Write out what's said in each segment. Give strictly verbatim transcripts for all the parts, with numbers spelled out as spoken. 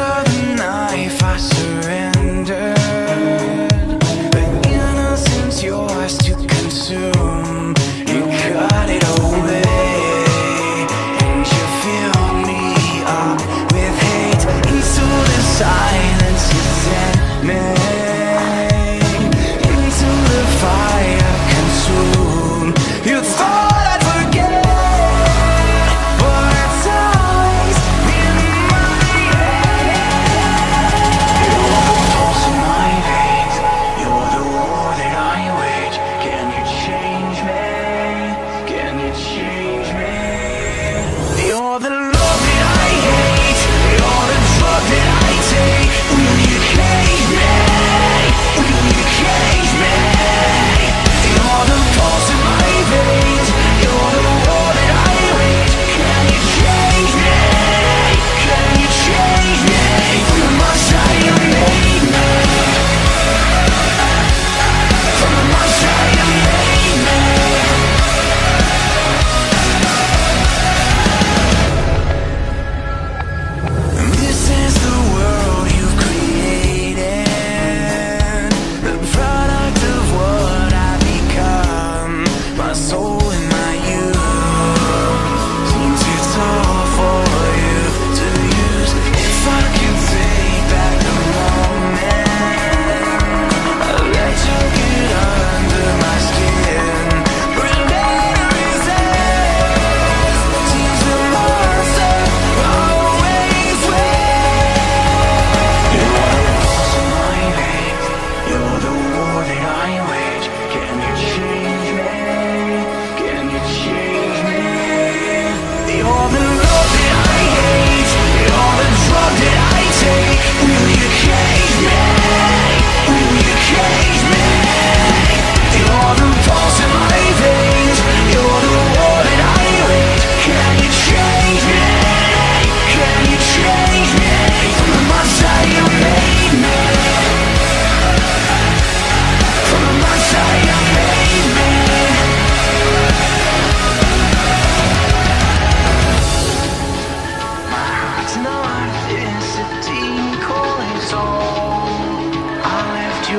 You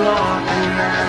up and